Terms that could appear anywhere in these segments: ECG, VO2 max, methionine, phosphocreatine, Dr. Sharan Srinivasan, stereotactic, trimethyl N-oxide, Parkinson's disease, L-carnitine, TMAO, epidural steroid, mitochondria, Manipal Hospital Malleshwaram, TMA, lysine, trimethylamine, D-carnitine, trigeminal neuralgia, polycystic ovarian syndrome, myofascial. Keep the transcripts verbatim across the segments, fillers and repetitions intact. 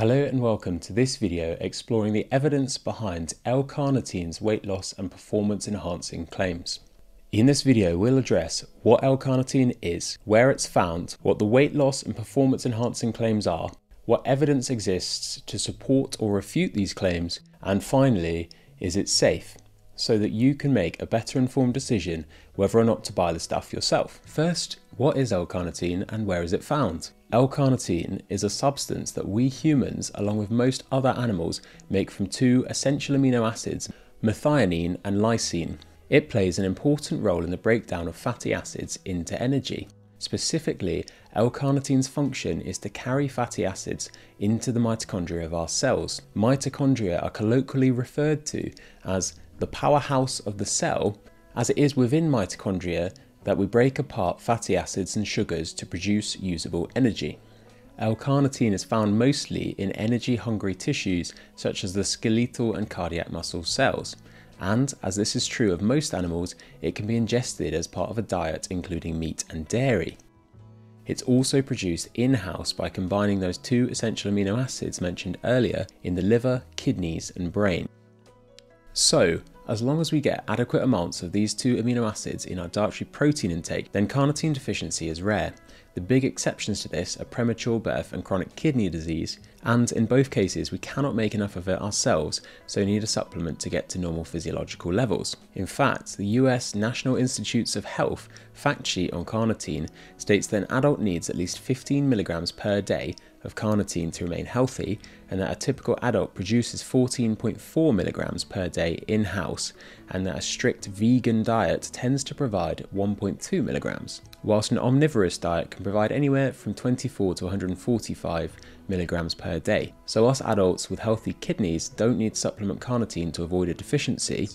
Hello and welcome to this video exploring the evidence behind L-carnitine's weight loss and performance enhancing claims. In this video we'll address what L-carnitine is, where it's found, what the weight loss and performance enhancing claims are, what evidence exists to support or refute these claims, and finally, is it safe, so that you can make a better informed decision whether or not to buy the stuff yourself. First, what is L-carnitine and where is it found? L-carnitine is a substance that we humans, along with most other animals, make from two essential amino acids, methionine and lysine. It plays an important role in the breakdown of fatty acids into energy. Specifically, L-carnitine's function is to carry fatty acids into the mitochondria of our cells. Mitochondria are colloquially referred to as the powerhouse of the cell, as it is within mitochondria that we break apart fatty acids and sugars to produce usable energy. L-carnitine is found mostly in energy-hungry tissues such as the skeletal and cardiac muscle cells, and as this is true of most animals, it can be ingested as part of a diet including meat and dairy. It's also produced in-house by combining those two essential amino acids mentioned earlier in the liver, kidneys and brain. So, as long as we get adequate amounts of these two amino acids in our dietary protein intake, then carnitine deficiency is rare. The big exceptions to this are premature birth and chronic kidney disease, and in both cases we cannot make enough of it ourselves, so need a supplement to get to normal physiological levels. In fact, the U S National Institutes of Health fact sheet on carnitine states that an adult needs at least fifteen milligrams per day of carnitine to remain healthy, and that a typical adult produces fourteen point four milligrams per day in-house, and that a strict vegan diet tends to provide one point two milligrams, whilst an omnivorous diet can provide anywhere from twenty-four to one hundred forty-five milligrams per day. So us adults with healthy kidneys don't need to supplement carnitine to avoid a deficiency,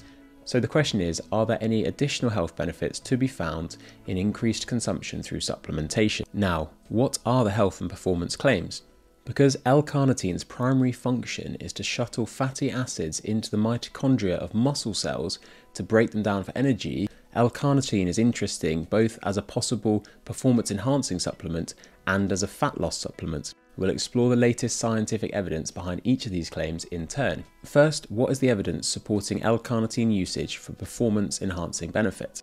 so the question is, are there any additional health benefits to be found in increased consumption through supplementation? Now, what are the health and performance claims? Because L-carnitine's primary function is to shuttle fatty acids into the mitochondria of muscle cells to break them down for energy, L-carnitine is interesting both as a possible performance-enhancing supplement and as a fat loss supplement. We'll explore the latest scientific evidence behind each of these claims in turn. First, what is the evidence supporting L-carnitine usage for performance-enhancing benefit?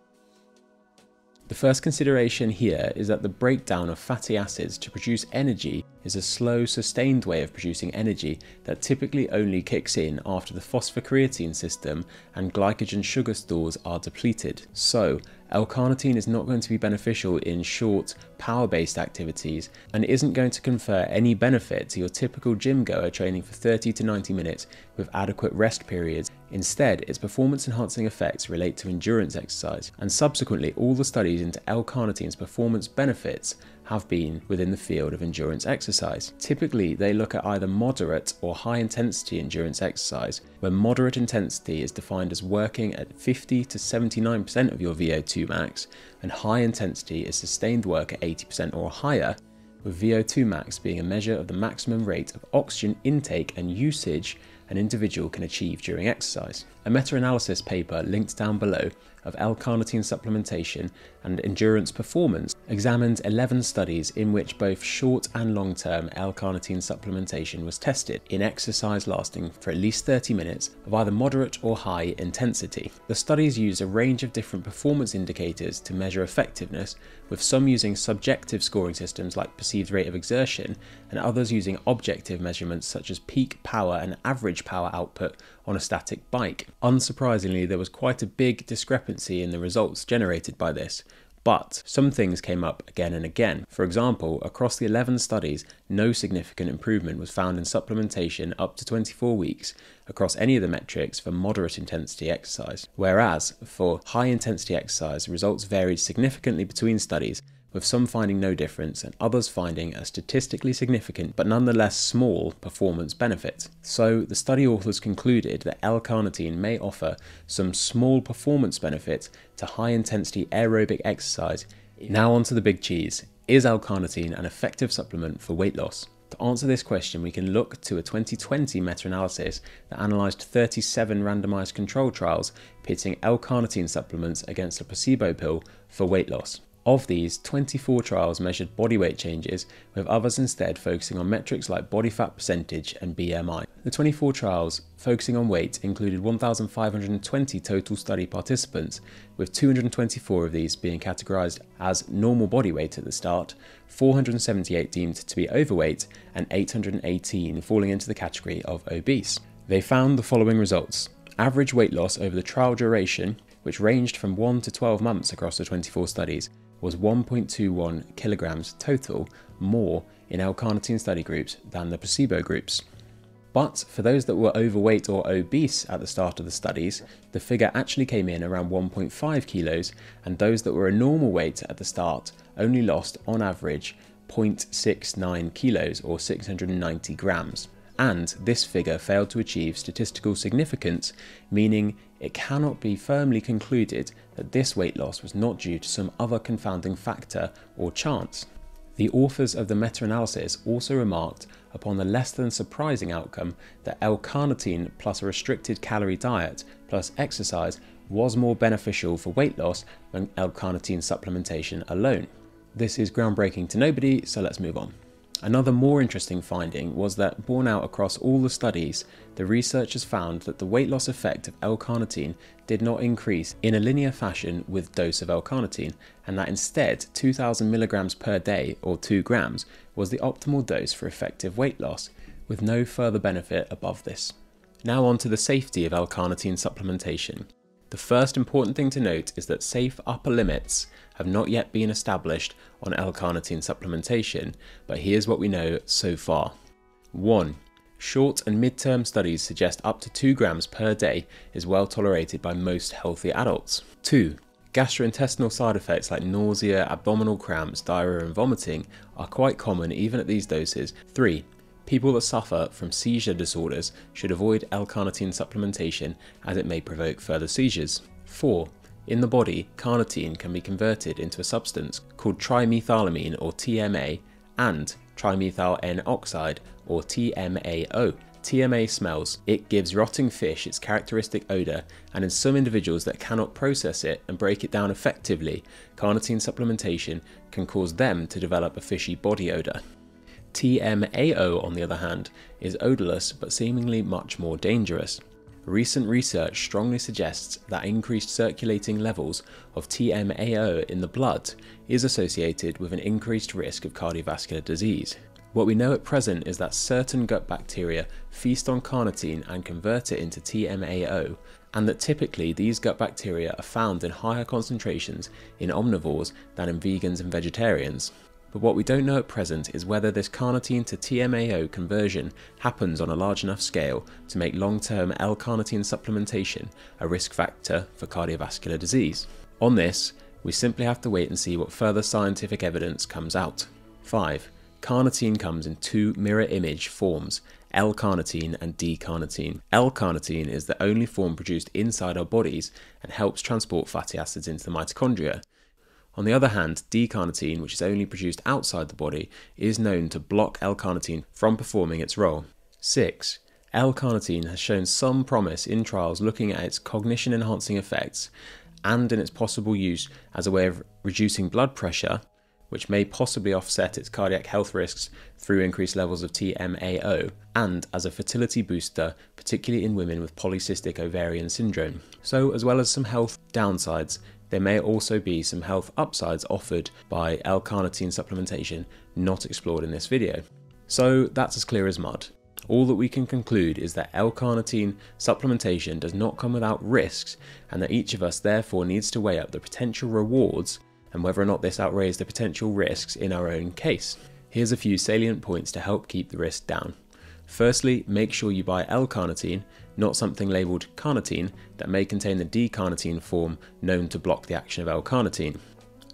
The first consideration here is that the breakdown of fatty acids to produce energy is a slow, sustained way of producing energy that typically only kicks in after the phosphocreatine system and glycogen sugar stores are depleted. So, L-carnitine is not going to be beneficial in short, power-based activities and isn't going to confer any benefit to your typical gym-goer training for thirty to ninety minutes with adequate rest periods. Instead, its performance-enhancing effects relate to endurance exercise, and subsequently all the studies into L-carnitine's performance benefits have been within the field of endurance exercise. Typically, they look at either moderate or high-intensity endurance exercise, where moderate intensity is defined as working at fifty to seventy-nine percent of your V O two max, and high intensity is sustained work at eighty percent or higher, with V O two max being a measure of the maximum rate of oxygen intake and usage an individual can achieve during exercise. A meta-analysis paper linked down below of L-carnitine supplementation and endurance performance examined eleven studies in which both short and long-term L-carnitine supplementation was tested in exercise lasting for at least thirty minutes of either moderate or high intensity. The studies used a range of different performance indicators to measure effectiveness, with some using subjective scoring systems like perceived rate of exertion and others using objective measurements such as peak power and average power output on a static bike. Unsurprisingly, there was quite a big discrepancy in the results generated by this, but some things came up again and again. For example, across the eleven studies, no significant improvement was found in supplementation up to twenty-four weeks across any of the metrics for moderate intensity exercise, whereas for high intensity exercise, results varied significantly between studies, with some finding no difference and others finding a statistically significant but nonetheless small performance benefit. So the study authors concluded that L-carnitine may offer some small performance benefit to high intensity aerobic exercise. Now onto the big cheese. Is L-carnitine an effective supplement for weight loss? To answer this question, we can look to a twenty twenty meta-analysis that analysed thirty-seven randomised control trials pitting L-carnitine supplements against a placebo pill for weight loss. Of these, twenty-four trials measured body weight changes, with others instead focusing on metrics like body fat percentage and B M I. The twenty-four trials focusing on weight included one thousand five hundred twenty total study participants, with two hundred twenty-four of these being categorised as normal body weight at the start, four hundred seventy-eight deemed to be overweight, and eight hundred eighteen falling into the category of obese. They found the following results. Average weight loss over the trial duration, which ranged from one to twelve months across the twenty-four studies, was one point two one kilograms total more in L-carnitine study groups than the placebo groups. But for those that were overweight or obese at the start of the studies, the figure actually came in around one point five kilos, and those that were a normal weight at the start only lost on average zero point six nine kilos or six hundred ninety grams. And this figure failed to achieve statistical significance, meaning it cannot be firmly concluded that this weight loss was not due to some other confounding factor or chance. The authors of the meta-analysis also remarked upon the less than surprising outcome that L-carnitine plus a restricted calorie diet plus exercise was more beneficial for weight loss than L-carnitine supplementation alone. This is groundbreaking to nobody, so let's move on. Another more interesting finding was that, borne out across all the studies, the researchers found that the weight loss effect of L-carnitine did not increase in a linear fashion with dose of L-carnitine, and that instead two thousand milligrams per day, or two grams, was the optimal dose for effective weight loss, with no further benefit above this. Now on to the safety of L-carnitine supplementation. The first important thing to note is that safe upper limits have not yet been established on L-carnitine supplementation, but here's what we know so far. one. Short and mid-term studies suggest up to two grams per day is well tolerated by most healthy adults. two. Gastrointestinal side effects like nausea, abdominal cramps, diarrhea and vomiting are quite common even at these doses. three. People that suffer from seizure disorders should avoid L-carnitine supplementation as it may provoke further seizures. four. In the body, carnitine can be converted into a substance called trimethylamine or T M A and trimethyl N-oxide or T M A O. T M A smells. It gives rotting fish its characteristic odour, and in some individuals that cannot process it and break it down effectively, carnitine supplementation can cause them to develop a fishy body odour. T M A O, on the other hand, is odourless but seemingly much more dangerous. Recent research strongly suggests that increased circulating levels of T M A O in the blood is associated with an increased risk of cardiovascular disease. What we know at present is that certain gut bacteria feast on carnitine and convert it into T M A O, and that typically these gut bacteria are found in higher concentrations in omnivores than in vegans and vegetarians. But what we don't know at present is whether this carnitine to T M A O conversion happens on a large enough scale to make long-term L-carnitine supplementation a risk factor for cardiovascular disease. On this, we simply have to wait and see what further scientific evidence comes out. five. Carnitine comes in two mirror image forms, L-carnitine and D-carnitine. L-carnitine is the only form produced inside our bodies and helps transport fatty acids into the mitochondria. On the other hand, D-carnitine, which is only produced outside the body, is known to block L-carnitine from performing its role. six. L-carnitine has shown some promise in trials looking at its cognition-enhancing effects and in its possible use as a way of reducing blood pressure, which may possibly offset its cardiac health risks through increased levels of T M A O, and as a fertility booster, particularly in women with polycystic ovarian syndrome. So, as well as some health downsides, there may also be some health upsides offered by L-carnitine supplementation not explored in this video. So that's as clear as mud. All that we can conclude is that L-carnitine supplementation does not come without risks, and that each of us therefore needs to weigh up the potential rewards and whether or not this outweighs the potential risks in our own case. Here's a few salient points to help keep the risk down. Firstly, make sure you buy L-carnitine, not something labelled carnitine that may contain the D-carnitine form known to block the action of L-carnitine.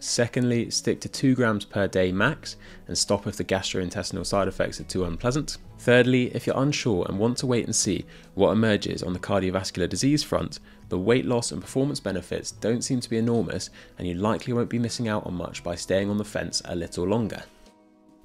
Secondly, stick to two grams per day max and stop if the gastrointestinal side effects are too unpleasant. Thirdly, if you're unsure and want to wait and see what emerges on the cardiovascular disease front, the weight loss and performance benefits don't seem to be enormous, and you likely won't be missing out on much by staying on the fence a little longer.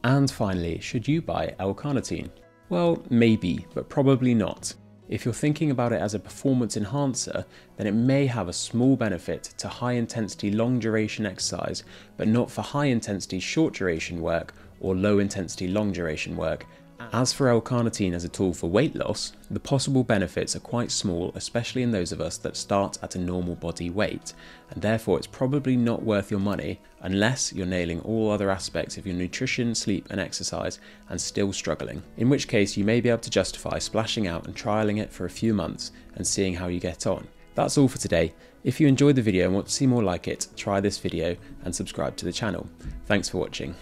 And finally, should you buy L-carnitine? Well, maybe, but probably not. If you're thinking about it as a performance enhancer, then it may have a small benefit to high-intensity long-duration exercise, but not for high-intensity short-duration work or low-intensity long-duration work. As for L-carnitine as a tool for weight loss, the possible benefits are quite small, especially in those of us that start at a normal body weight, and therefore it's probably not worth your money unless you're nailing all other aspects of your nutrition, sleep and exercise and still struggling, in which case you may be able to justify splashing out and trialing it for a few months and seeing how you get on. That's all for today. If you enjoyed the video and want to see more like it, try this video and subscribe to the channel. Thanks for watching.